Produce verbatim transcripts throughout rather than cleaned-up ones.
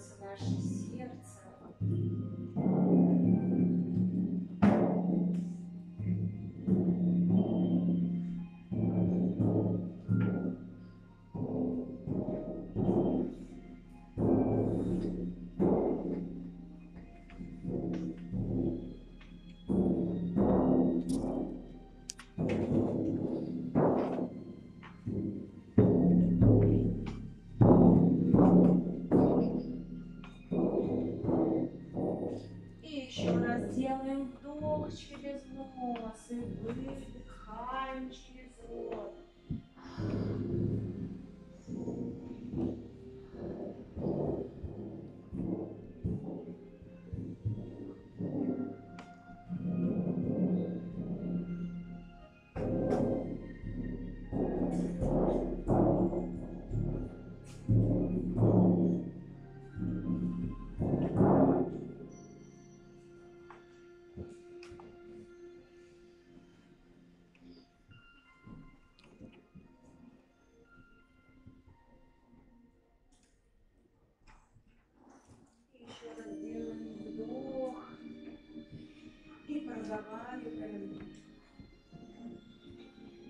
становится наше сердце. Через нос и выдыхаем через рот.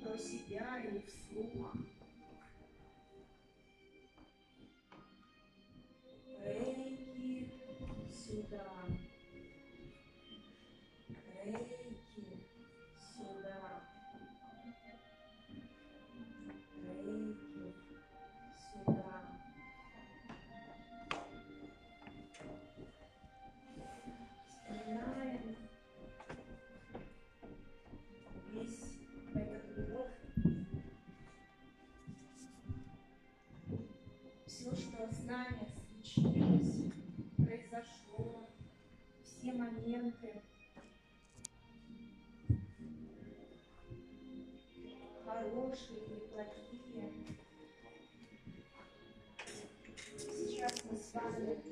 Про себя или вслух. Рейки сюда. Рейки сюда. Рейки сюда. Вспоминаем весь этот вдох, все, что с нами случилось, произошло, все моменты хорошие и плохие. Сейчас мы с вами